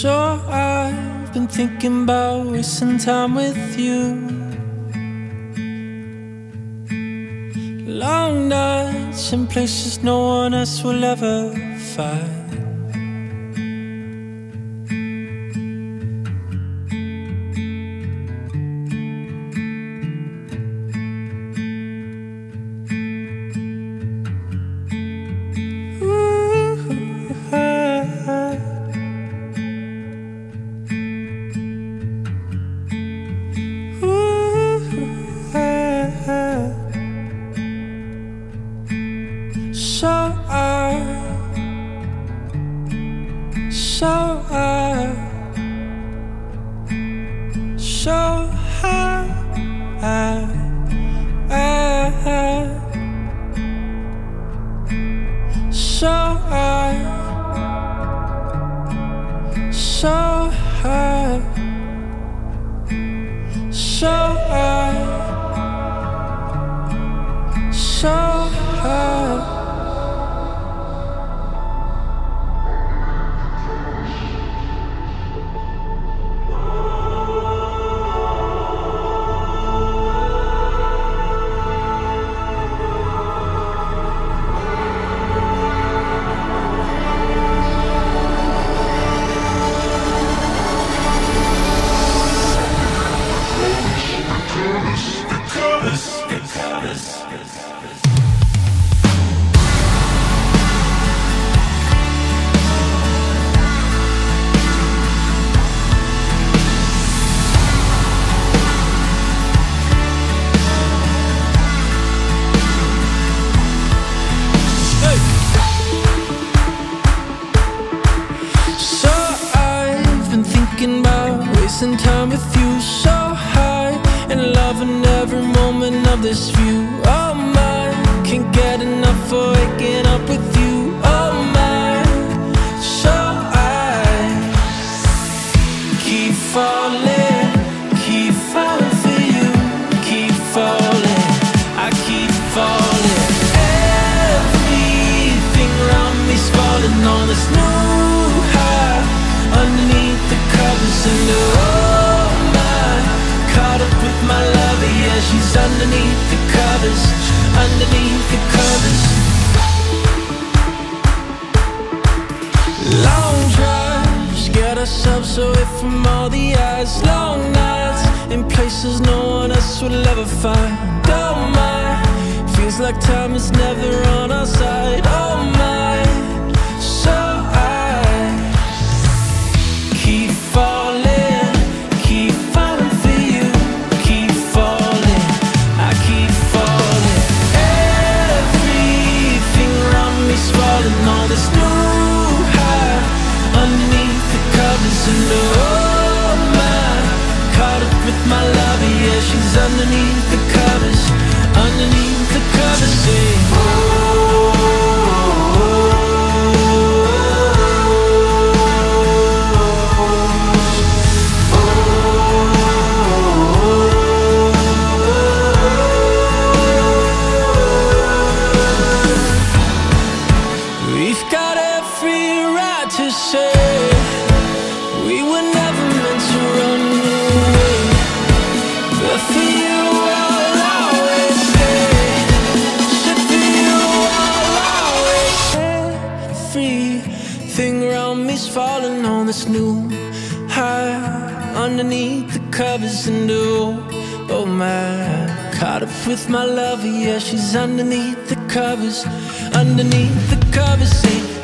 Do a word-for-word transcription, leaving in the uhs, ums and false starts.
sure I've been thinking about wasting time with you. Long nights in places no one else will ever find. So I, so I, so I, I, I, so I, so I, so I, so I. Wasting time with you, so high, and loving every moment of this view. Oh my, can't get enough for waking up with you. Oh my, so I keep falling, keep falling for you, keep falling, I keep falling. Everything around me's falling on this new high, underneath the covers and the. My lover, yeah, she's underneath the covers, underneath the covers. Long drives get ourselves away from all the eyes. Long nights in places no one else will ever find. Oh my, feels like time is never on our side. Oh my, so I keep falling. She's underneath the covers, underneath the covers, say, oh, oh, oh, oh, oh. We've got every right to say we were never meant to run away. Everything around me's falling on this new high, underneath the covers and oh, oh my, caught up with my lover, yeah, she's underneath the covers, underneath the covers, see.